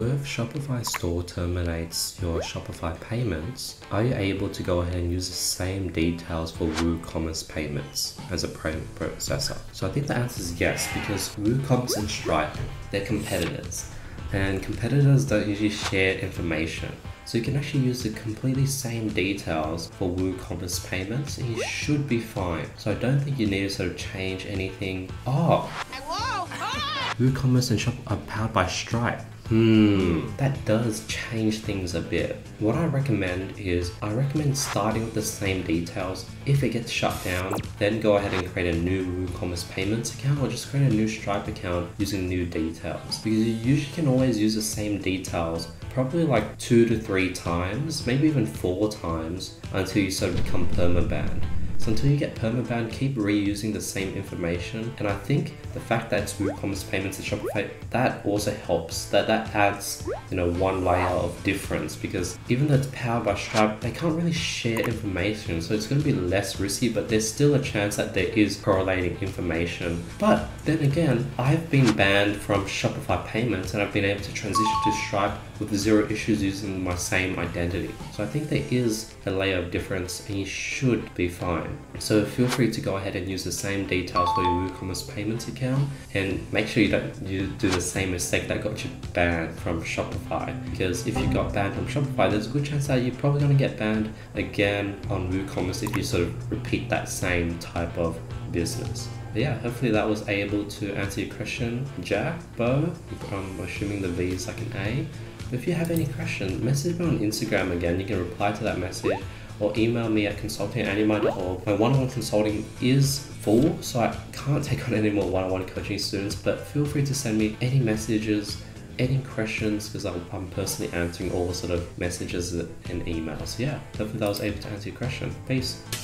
If Shopify Store terminates your Shopify payments, are you able to go ahead and use the same details for WooCommerce payments as a payment processor? So I think the answer is yes, because WooCommerce and Stripe, they're competitors, and competitors don't usually share information. So you can actually use the completely same details for WooCommerce payments and you should be fine. So I don't think you need to sort of change anything. Oh! Hello! Hi! WooCommerce and Shopify are powered by Stripe. That does change things a bit. What I recommend is, starting with the same details. If it gets shut down, then go ahead and create a new WooCommerce payments account or just create a new Stripe account using new details. Because you usually can always use the same details, probably like 2 to 3 times, maybe even 4 times, until you sort of become permabanned. So until you get permabanned, keep reusing the same information. And I think the fact that it's WooCommerce payments and Shopify, that also helps. That adds, you know, one layer of difference, because even though it's powered by Stripe, they can't really share information. So it's going to be less risky, but there's still a chance that there is correlating information. But then again, I've been banned from Shopify payments and I've been able to transition to Stripe with 0 issues using my same identity. So I think there is a layer of difference and you should be fine. So feel free to go ahead and use the same details for your WooCommerce payments account, and make sure you don't do the same mistake that got you banned from Shopify, because if you got banned from Shopify, there's a good chance that you're probably going to get banned again on WooCommerce if you sort of repeat that same type of business. But yeah, hopefully that was able to answer your question, Jack, Bo. I'm assuming the V is like an A. If you have any questions, message me on Instagram again. You can reply to that message or email me at consulting@andymai.org. My one-on-one consulting is full, so I can't take on any more one-on-one coaching students, but feel free to send me any messages, any questions, because I'm personally answering all sort of messages and emails. So yeah, hopefully that was able to answer your question. Peace.